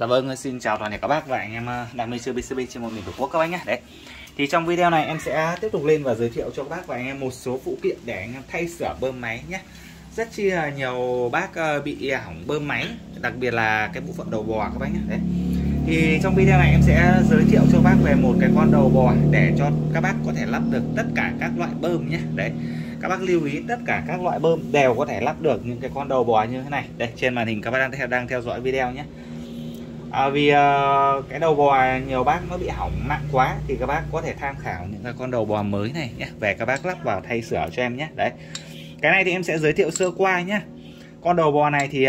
Dạ vâng, xin chào toàn thể các bác và anh em đam mê chơi BCB trên một miền Tổ quốc các bác nhé. Đấy. Thì trong video này em sẽ tiếp tục lên và giới thiệu cho các bác và anh em một số phụ kiện để anh em thay sửa bơm máy nhé. Rất chi là nhiều bác bị hỏng bơm máy, đặc biệt là cái bộ phận đầu bò các bác nhé. Đấy. Thì trong video này em sẽ giới thiệu cho bác về một cái con đầu bò để cho các bác có thể lắp được tất cả các loại bơm nhé. Đấy. Các bác lưu ý tất cả các loại bơm đều có thể lắp được những cái con đầu bò như thế này. Đây, trên màn hình các bác đang theo dõi video nhé. Vì cái đầu bò nhiều bác nó bị hỏng nặng quá thì các bác có thể tham khảo những cái con đầu bò mới này nhé, về các bác lắp vào thay sửa cho em nhé. Đấy, cái này thì em sẽ giới thiệu sơ qua nhé. Con đầu bò này thì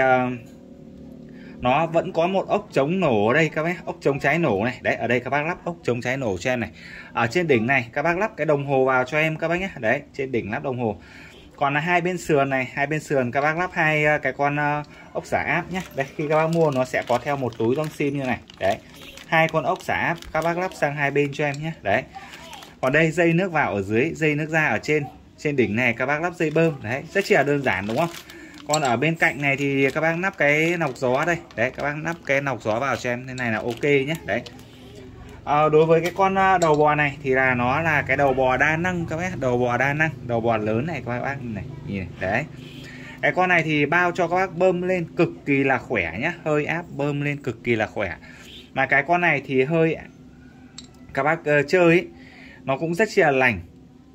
nó vẫn có một ốc chống nổ ở đây các bác, ốc chống cháy nổ này. Đấy, ở đây các bác lắp ốc chống cháy nổ cho em này. Ở trên đỉnh này các bác lắp cái đồng hồ vào cho em các bác nhé. Đấy, trên đỉnh lắp đồng hồ. Còn là hai bên sườn này, hai bên sườn các bác lắp hai cái con ốc xả áp nhé. Đấy, khi các bác mua nó sẽ có theo một túi đong sim như này. Đấy, hai con ốc xả áp các bác lắp sang hai bên cho em nhé. Đấy, còn đây dây nước vào ở dưới, dây nước ra ở trên. Trên đỉnh này các bác lắp dây bơm. Đấy, rất chỉ là đơn giản đúng không? Còn ở bên cạnh này thì các bác nắp cái nọc gió đây. Đấy, các bác nắp cái nọc gió vào cho em, thế này là ok nhé. Đấy. Đối với cái con đầu bò này thì là nó là cái đầu bò đa năng các bác, đầu bò đa năng, đầu bò lớn này các bác này, nhìn này. Đấy, cái con này thì bao cho các bác bơm lên cực kỳ là khỏe nhá, hơi áp bơm lên cực kỳ là khỏe. Mà cái con này thì hơi các bác chơi ấy, nó cũng rất chia là lành,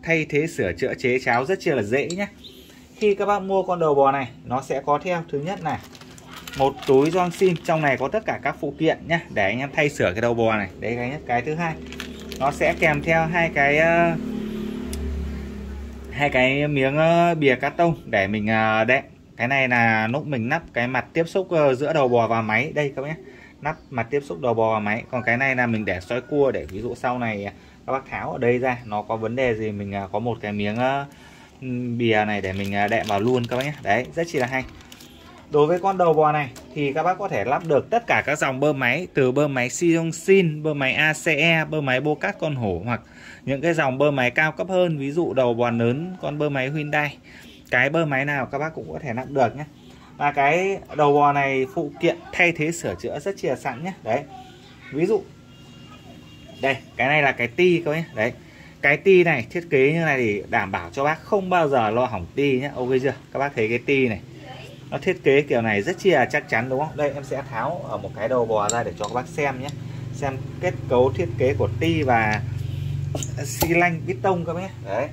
thay thế sửa chữa chế cháo rất chia là dễ nhá. Khi các bác mua con đầu bò này nó sẽ có theo thứ nhất là một túi gioăng sim, trong này có tất cả các phụ kiện nhé, để anh em thay sửa cái đầu bò này. Đấy, cái nhất. Cái thứ hai nó sẽ kèm theo hai cái miếng bìa cắt tông để mình đệm. Cái này là lúc mình nắp cái mặt tiếp xúc giữa đầu bò và máy. Đây các bác nhé, nắp mặt tiếp xúc đầu bò và máy. Còn cái này là mình để soi cua, để ví dụ sau này các bác tháo ở đây ra nó có vấn đề gì mình có một cái miếng bìa này để mình đệm vào luôn các bác nhé. Đấy, rất chi là hay. Đối với con đầu bò này thì các bác có thể lắp được tất cả các dòng bơm máy, từ bơm máy Siongsin, bơm máy ACE, bơm máy Bocat con hổ, hoặc những cái dòng bơm máy cao cấp hơn, ví dụ đầu bò lớn, con bơm máy Hyundai. Cái bơm máy nào các bác cũng có thể lắp được nhé. Và cái đầu bò này phụ kiện thay thế sửa chữa rất chia sẵn nhé. Đấy, ví dụ đây, cái này là cái ti các bác nhé. Đấy, cái ti này thiết kế như này thì đảm bảo cho bác không bao giờ lo hỏng ti nhé. Ok chưa? Các bác thấy cái ti này nó thiết kế kiểu này rất chi là chắc chắn đúng không? Đây em sẽ tháo ở một cái đầu bò ra để cho các bác xem nhé, xem kết cấu thiết kế của ti và xi lanh bít tông các bác nhé. Đấy,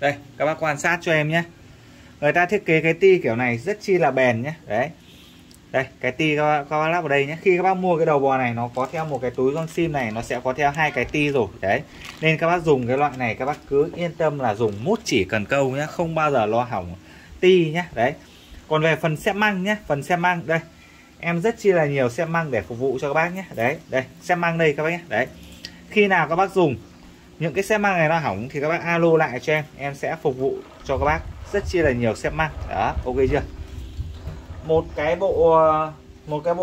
đây các bác quan sát cho em nhé, người ta thiết kế cái ti kiểu này rất chi là bền nhé. Đấy, đây cái ti các bác lắp vào đây nhé. Khi các bác mua cái đầu bò này nó có theo một cái túi gioăng sim này, nó sẽ có theo hai cái ti rồi. Đấy, nên các bác dùng cái loại này các bác cứ yên tâm là dùng mút chỉ cần câu nhé, không bao giờ lo hỏng ti nhé. Đấy, còn về phần xi măng nhé, phần xi măng đây em rất chi là nhiều xi măng để phục vụ cho các bác nhé. Đấy, đây xi măng đây các bác nhé. Đấy, khi nào các bác dùng những cái xi măng này nó hỏng thì các bác alo lại cho em sẽ phục vụ cho các bác rất chi là nhiều xi măng đó. Ok chưa? Một cái bộ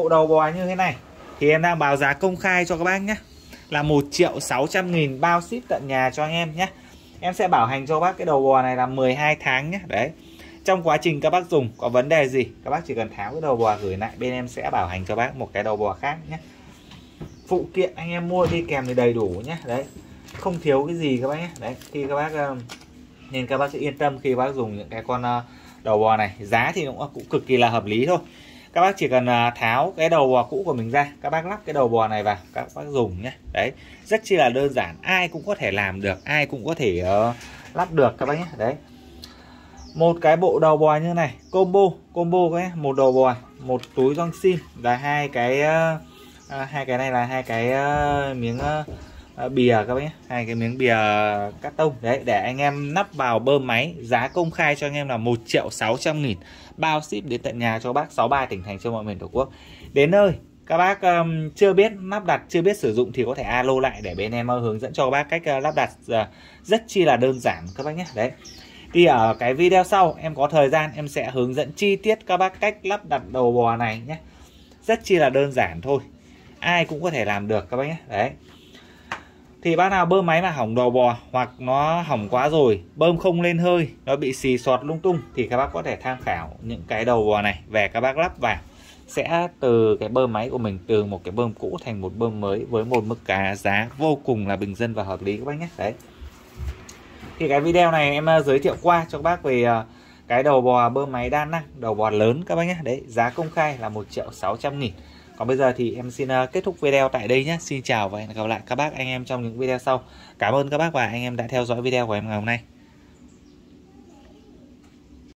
đầu bò như thế này thì em đang báo giá công khai cho các bác nhé, là 1.600.000 bao ship tận nhà cho anh em nhé. Em sẽ bảo hành cho bác cái đầu bò này là 12 tháng nhé. Đấy, trong quá trình các bác dùng có vấn đề gì các bác chỉ cần tháo cái đầu bò gửi lại, bên em sẽ bảo hành cho bác một cái đầu bò khác nhé. Phụ kiện anh em mua đi kèm thì đầy đủ nhé. Đấy, không thiếu cái gì các bác nhé. Đấy, khi các bác nên các bác sẽ yên tâm khi bác dùng những cái con đầu bò này. Giá thì cũng cực kỳ là hợp lý thôi. Các bác chỉ cần tháo cái đầu bò cũ của mình ra, các bác lắp cái đầu bò này vào, các bác dùng nhé. Đấy, rất chi là đơn giản, ai cũng có thể làm được, ai cũng có thể lắp được các bác nhé. Đấy, một cái bộ đầu bò như này combo các em, một đầu bò, một túi gioăng sim và hai cái này là hai cái miếng bìa các bác nhé, hai cái miếng bìa cắt tông. Đấy, để anh em nắp vào bơm máy. Giá công khai cho anh em là 1.600.000 bao ship đến tận nhà cho bác, 63 tỉnh thành trên mọi miền Tổ quốc. Đến nơi các bác chưa biết lắp đặt, chưa biết sử dụng thì có thể alo lại để bên em hướng dẫn cho các bác cách lắp đặt rất chi là đơn giản các bác nhé. Đấy, thì ở cái video sau em có thời gian em sẽ hướng dẫn chi tiết các bác cách lắp đặt đầu bò này nhé. Rất chi là đơn giản thôi, ai cũng có thể làm được các bác nhé. Đấy, thì bác nào bơm máy mà hỏng đầu bò hoặc nó hỏng quá rồi, bơm không lên hơi, nó bị xì xọt lung tung thì các bác có thể tham khảo những cái đầu bò này về các bác lắp vào sẽ từ cái bơm máy của mình, từ một cái bơm cũ thành một bơm mới với một mức cả giá vô cùng là bình dân và hợp lý các bác nhé. Đấy, thì cái video này em giới thiệu qua cho các bác về cái đầu bò bơm máy đa năng, đầu bò lớn các bác nhé. Đấy, giá công khai là 1.600.000. Còn bây giờ thì em xin kết thúc video tại đây nhé. Xin chào và hẹn gặp lại các bác anh em trong những video sau. Cảm ơn các bác và anh em đã theo dõi video của em ngày hôm nay.